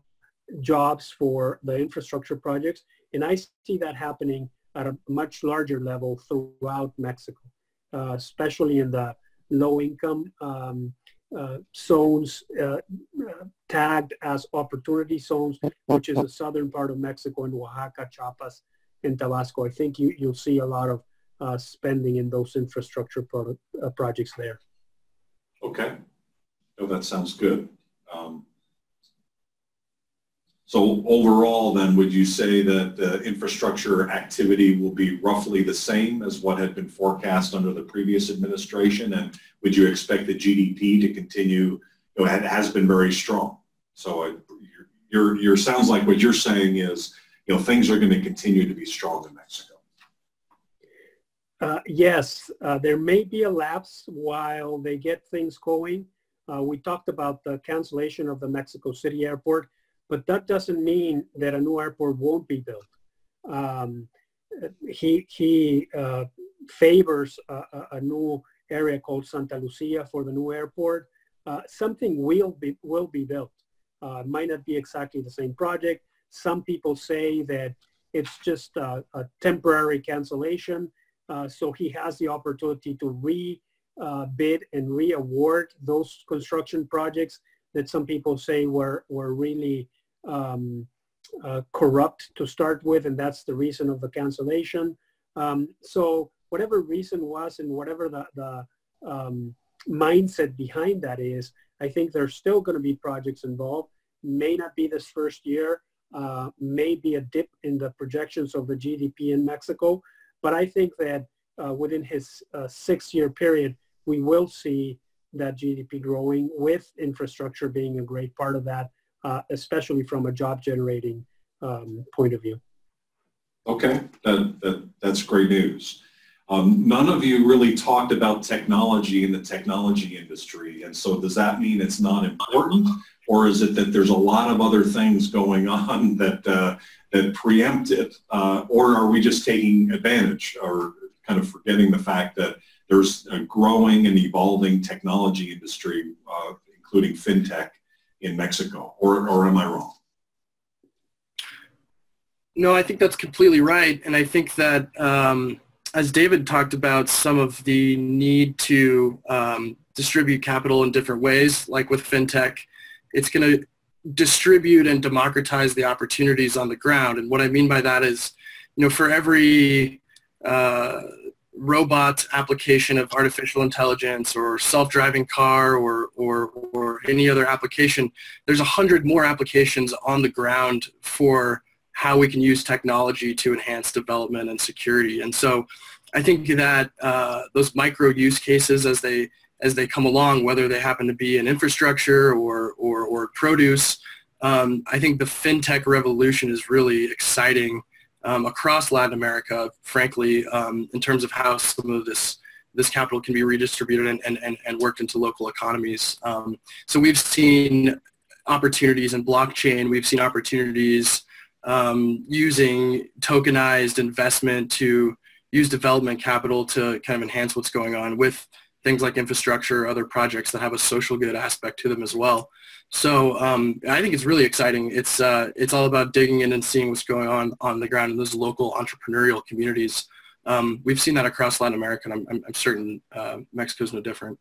jobs for the infrastructure projects. And I see that happening at a much larger level throughout Mexico, uh, especially in the low income um, Uh, zones uh, tagged as opportunity zones, which is the southern part of Mexico and Oaxaca, Chiapas, and Tabasco. I think you, you'll see a lot of uh, spending in those infrastructure product, uh, projects there. Okay. Oh, that sounds good. Um, so overall, then, would you say that the infrastructure activity will be roughly the same as what had been forecast under the previous administration? And would you expect the G D P to continue? You know, it has been very strong. So it you're, you're, sounds like what you're saying is, you know, things are going to continue to be strong in Mexico. Uh, yes, uh, there may be a lapse while they get things going. Uh, we talked about the cancellation of the Mexico City airport, but that doesn't mean that a new airport won't be built. Um, he he uh, favors a, a new area called Santa Lucia for the new airport. Uh, something will be, will be built. Uh, might not be exactly the same project. Some people say that it's just a, a temporary cancellation. Uh, so he has the opportunity to re-bid uh, and re-award those construction projects that some people say were, were really um, uh, corrupt to start with, and that's the reason of the cancellation. Um, so whatever reason was and whatever the, the um, mindset behind that is, I think there's still going to be projects involved. May not be this first year, uh, may be a dip in the projections of the G D P in Mexico, but I think that uh, within his uh, six-year period, we will see that G D P growing, with infrastructure being a great part of that, uh, especially from a job-generating um, point of view. Okay, that, that, that's great news. Um, none of you really talked about technology and the technology industry, and so does that mean it's not important, or is it that there's a lot of other things going on that, uh, that preempt it, uh, or are we just taking advantage or kind of forgetting the fact that there's a growing and evolving technology industry, uh, including FinTech in Mexico, or, or am I wrong? No, I think that's completely right, and I think that um, as David talked about, some of the need to um, distribute capital in different ways, like with FinTech, it's going to distribute and democratize the opportunities on the ground. And what I mean by that is, you know, for every uh, robot application of artificial intelligence or self-driving car or, or, or any other application, there's a hundred more applications on the ground for how we can use technology to enhance development and security. And so I think that uh, those micro use cases, as they as they come along, whether they happen to be in infrastructure or, or, or produce, um, I think the FinTech revolution is really exciting um, across Latin America, frankly, um, in terms of how some of this this capital can be redistributed and, and, and, and worked into local economies. Um, so we've seen opportunities in blockchain, we've seen opportunities Um, using tokenized investment to use development capital to kind of enhance what's going on with things like infrastructure, other projects that have a social good aspect to them as well. So um, I think it's really exciting. It's, uh, it's all about digging in and seeing what's going on on the ground in those local entrepreneurial communities. Um, we've seen that across Latin America, and I'm, I'm, I'm certain uh, Mexico's no different.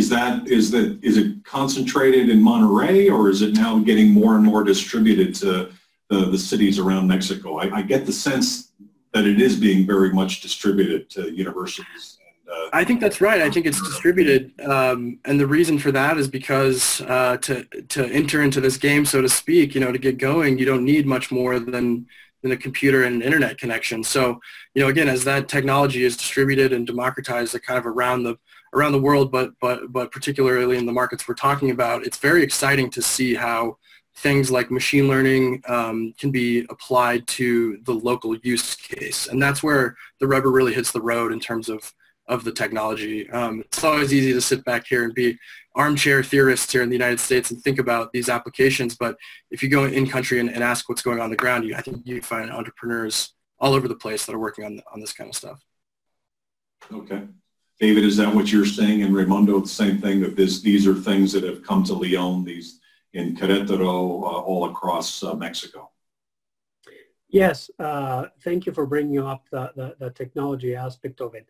Is that, is that, is it concentrated in Monterrey, or is it now getting more and more distributed to The, the cities around Mexico? I, I get the sense that it is being very much distributed to universities. And, uh, I think that's right. I think it's distributed, um, and the reason for that is because uh, to to enter into this game, so to speak, you know, to get going, you don't need much more than than a computer and an internet connection. So, you know, again, as that technology is distributed and democratized, kind of around the around the world, but but but particularly in the markets we're talking about, it's very exciting to see how things like machine learning um, can be applied to the local use case. And that's where the rubber really hits the road in terms of, of the technology. Um, it's always easy to sit back here and be armchair theorists here in the United States and think about these applications. But if you go in-country and, and ask what's going on the ground, you, I think you find entrepreneurs all over the place that are working on, on this kind of stuff. Okay. David, is that what you're saying? And Raymundo, the same thing, that this, these are things that have come to León, these in Querétaro, uh, all across uh, Mexico. Yes, uh, thank you for bringing up the, the, the technology aspect of it.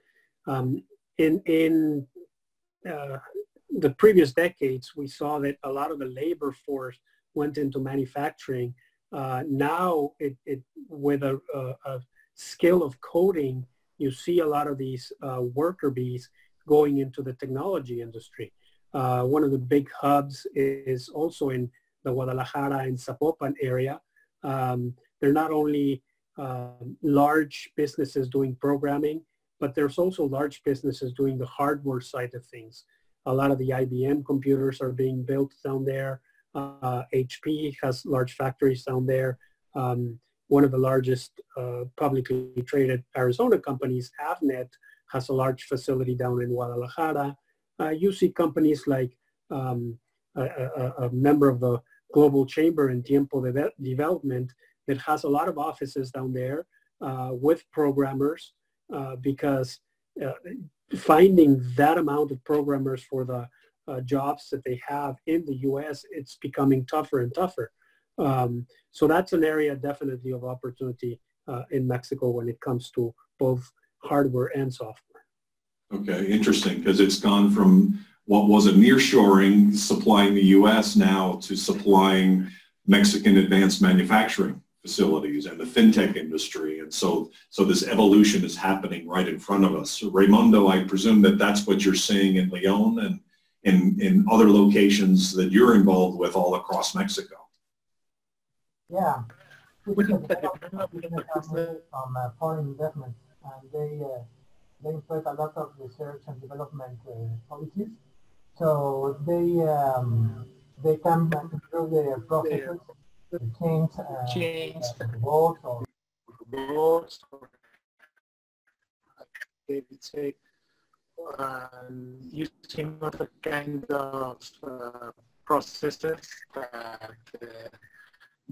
Um, in in uh, the previous decades, we saw that a lot of the labor force went into manufacturing. Uh, now, it, it, with a, a, a skill of coding, you see a lot of these uh, worker bees going into the technology industry. Uh, one of the big hubs is also in the Guadalajara and Zapopan area. Um, they're not only uh, large businesses doing programming, but there's also large businesses doing the hardware side of things. A lot of the I B M computers are being built down there. Uh, H P has large factories down there. Um, one of the largest uh, publicly traded Arizona companies, Avnet, has a large facility down in Guadalajara. Uh, you see companies like um, a, a, a member of the Global Chamber in Tiempo de Development that has a lot of offices down there uh, with programmers uh, because uh, finding that amount of programmers for the uh, jobs that they have in the U S, it's becoming tougher and tougher. Um, so that's an area definitely of opportunity uh, in Mexico when it comes to both hardware and software. Okay, interesting, because it's gone from what was a nearshoring, supplying the U S now, to supplying Mexican advanced manufacturing facilities and the FinTech industry. And so, so this evolution is happening right in front of us. So Raymundo, I presume that that's what you're seeing in León and in, in other locations that you're involved with all across Mexico. Yeah, we can get from uh, foreign investment, and they uh, they implement a lot of research and development uh, policies, so they um, they can improve their processes, yeah. change uh, change uh, votes or votes, they would say, and using other kind of uh, processes that. Uh,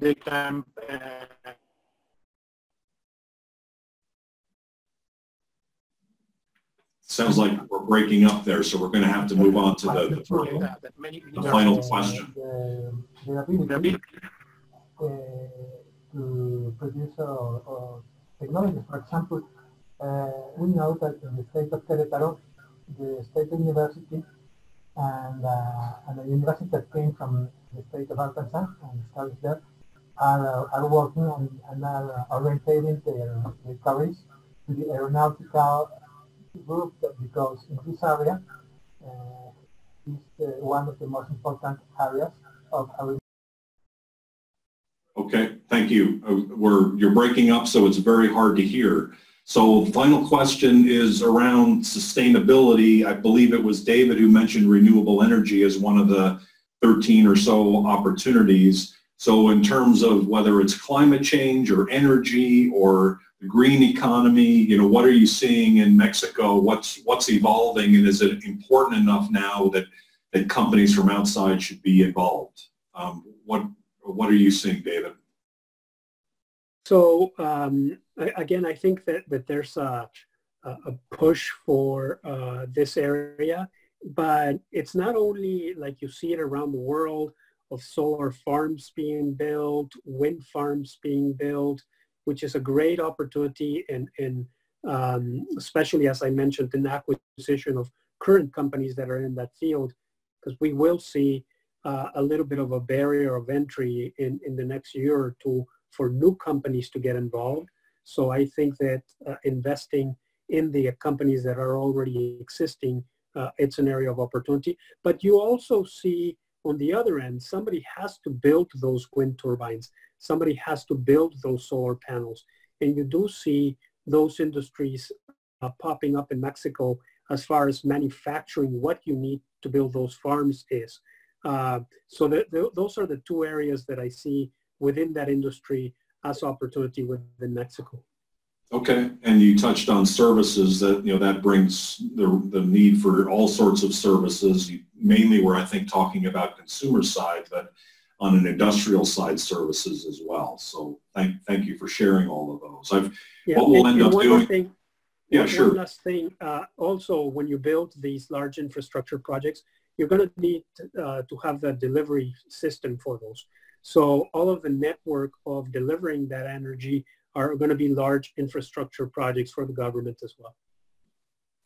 They can uh, sounds like we're breaking up there, so we're going to have to move on to the, the, the, the final question. The ability uh, to produce uh, technology. For example, uh, we know that in the state of Querétaro, the state university and, uh, and the university that came from the state of Arkansas and started there, Are, are working on, and are orientating their, their careers to the aeronautical group, because in this area uh, is uh, one of the most important areas of our. Okay, thank you. Uh, we're, you're breaking up, so it's very hard to hear. So the final question is around sustainability. I believe it was David who mentioned renewable energy as one of the thirteen or so opportunities. So in terms of whether it's climate change or energy or the green economy, you know, what are you seeing in Mexico? What's, what's evolving, and is it important enough now that, that companies from outside should be involved? Um, what, what are you seeing, David? So um, again, I think that, that there's a, a push for uh, this area, but it's not only like you see it around the world, of solar farms being built, wind farms being built, which is a great opportunity, and, and um, especially, as I mentioned, in acquisition of current companies that are in that field, because we will see uh, a little bit of a barrier of entry in, in the next year or two for new companies to get involved. So I think that uh, investing in the companies that are already existing, uh, it's an area of opportunity. But you also see, on the other end, somebody has to build those wind turbines. Somebody has to build those solar panels. And you do see those industries uh, popping up in Mexico as far as manufacturing what you need to build those farms is. Uh, so the, the, those are the two areas that I see within that industry as opportunity within Mexico. Okay, and you touched on services, that, you know, that brings the, the need for all sorts of services. You, mainly we're, I think, talking about consumer side, but on an industrial side, services as well. So thank, thank you for sharing all of those. I've, yeah, what we'll and, end and up doing. Thing, yeah, one, sure. One last thing, uh, also when you build these large infrastructure projects, you're gonna need uh, to have the delivery system for those. So all of the network of delivering that energy are going to be large infrastructure projects for the government as well.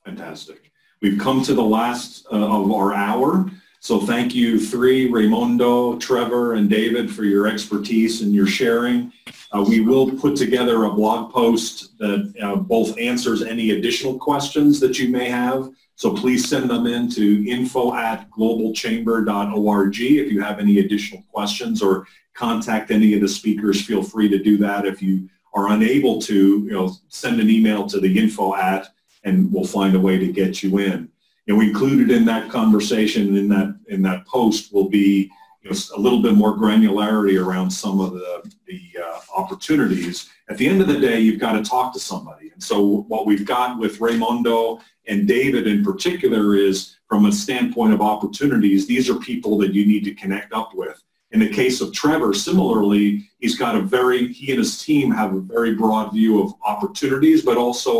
Fantastic. We've come to the last uh, of our hour. So thank you three, Raymundo, Trevor, and David, for your expertise and your sharing. Uh, we will put together a blog post that uh, both answers any additional questions that you may have. So please send them in to info at global chamber dot org if you have any additional questions, or contact any of the speakers. Feel free to do that. If you are unable to, you know, send an email to the info at, and we'll find a way to get you in. And we included in that conversation, in that in that post, will be, you know, a little bit more granularity around some of the, the uh, opportunities. At the end of the day, you've got to talk to somebody. And so what we've got with Raymundo and David in particular is, from a standpoint of opportunities, these are people that you need to connect up with. In the case of Trevor, similarly, he's got a very, he and his team have a very broad view of opportunities, but also,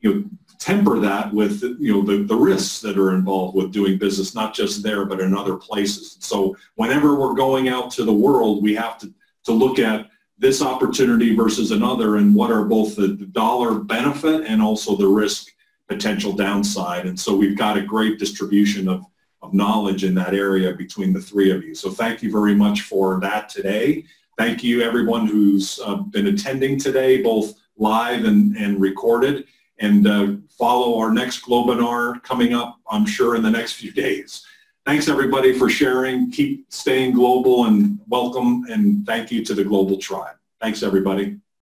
you know, temper that with, you know, the, the risks that are involved with doing business, not just there, but in other places. So whenever we're going out to the world, we have to, to look at this opportunity versus another, and what are both the dollar benefit and also the risk potential downside. And so we've got a great distribution of of knowledge in that area between the three of you. So thank you very much for that today. Thank you everyone who's uh, been attending today, both live and, and recorded, and uh, follow our next Globinar coming up, I'm sure, in the next few days. Thanks everybody for sharing. Keep staying global and welcome, and thank you to the Global Tribe. Thanks everybody.